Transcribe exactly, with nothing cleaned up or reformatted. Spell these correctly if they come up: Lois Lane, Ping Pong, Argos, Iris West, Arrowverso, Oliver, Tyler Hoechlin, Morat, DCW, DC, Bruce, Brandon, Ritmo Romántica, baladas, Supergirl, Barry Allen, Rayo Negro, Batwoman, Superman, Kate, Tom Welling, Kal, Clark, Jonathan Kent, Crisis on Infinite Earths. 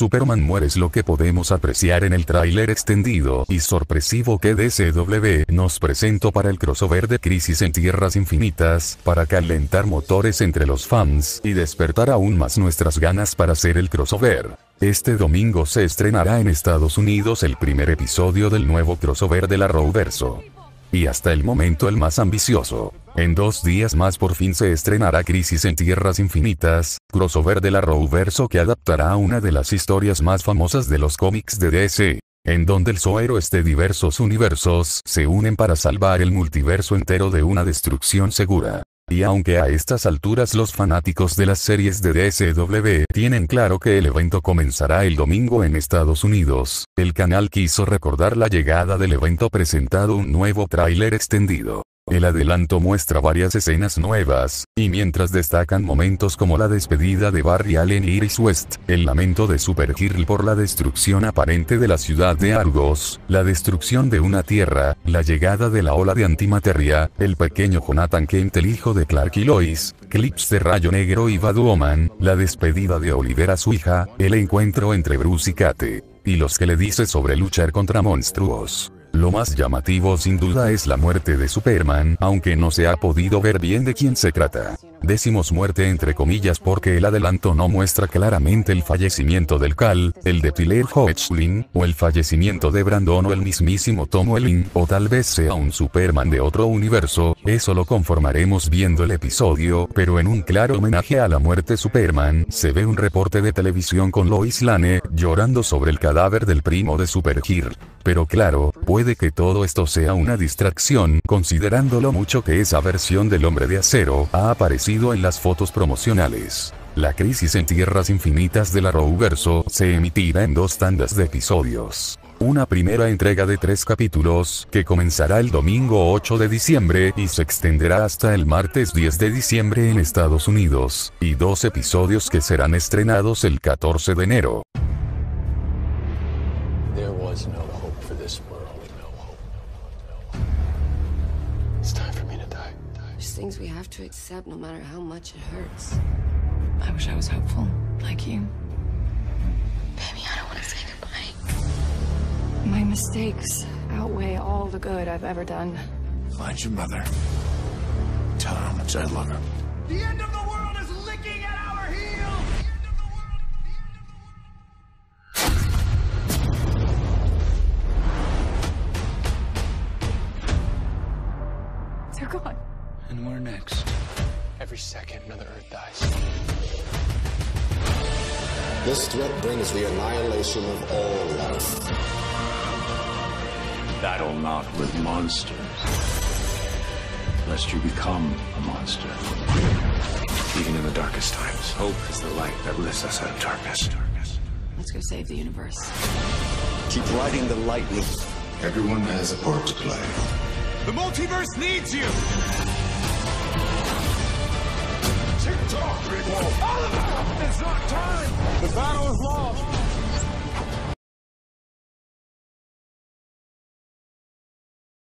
Superman muere es lo que podemos apreciar en el tráiler extendido y sorpresivo que D C W nos presentó para el crossover de Crisis en Tierras Infinitas, para calentar motores entre los fans y despertar aún más nuestras ganas para hacer el crossover. Este domingo se estrenará en Estados Unidos el primer episodio del nuevo crossover del Arrowverso. Y hasta el momento el más ambicioso. En dos días más por fin se estrenará Crisis en Tierras Infinitas, crossover del Arrowverso que adaptará a una de las historias más famosas de los cómics de D C, en donde los héroes de diversos universos se unen para salvar el multiverso entero de una destrucción segura. Y aunque a estas alturas los fanáticos de las series de D C W tienen claro que el evento comenzará el domingo en Estados Unidos, el canal quiso recordar la llegada del evento presentando un nuevo tráiler extendido. El adelanto muestra varias escenas nuevas, y mientras destacan momentos como la despedida de Barry Allen y Iris West, el lamento de Supergirl por la destrucción aparente de la ciudad de Argos, la destrucción de una tierra, la llegada de la ola de antimateria, el pequeño Jonathan Kent el hijo de Clark y Lois, clips de Rayo Negro y Batwoman, la despedida de Oliver a su hija, el encuentro entre Bruce y Kate, y los que le dice sobre luchar contra monstruos. Lo más llamativo sin duda es la muerte de Superman, aunque no se ha podido ver bien de quién se trata. Decimos muerte entre comillas porque el adelanto no muestra claramente el fallecimiento del Kal, el de Tyler Hoechlin, o el fallecimiento de Brandon o el mismísimo Tom Welling, o tal vez sea un Superman de otro universo, eso lo conformaremos viendo el episodio, pero en un claro homenaje a la muerte Superman, se ve un reporte de televisión con Lois Lane, llorando sobre el cadáver del primo de Supergirl. Pero claro, puede que todo esto sea una distracción, considerando lo mucho que esa versión del Hombre de Acero ha aparecido en las fotos promocionales. La Crisis en Tierras Infinitas del Arrowverso se emitirá en dos tandas de episodios. Una primera entrega de tres capítulos, que comenzará el domingo ocho de diciembre y se extenderá hasta el martes diez de diciembre en Estados Unidos, y dos episodios que serán estrenados el catorce de enero. Things we have to accept no matter how much it hurts. I wish I was hopeful, like you. Baby, I don't want to say goodbye. My mistakes outweigh all the good I've ever done. Find your mother. Tell her how much I love her. The end of the world is licking at our heels! The end of the world, the end of the world. They're gone. And we're next. Every second, another Earth dies. This threat brings the annihilation of all life. Battle not with monsters, lest you become a monster. Even in the darkest times, hope is the light that lifts us out of darkness. darkness. Let's go save the universe. Keep riding the lightning. Everyone has a part to play. The multiverse needs you! Tick-tock, people! Oliver! It's not time! The battle is lost!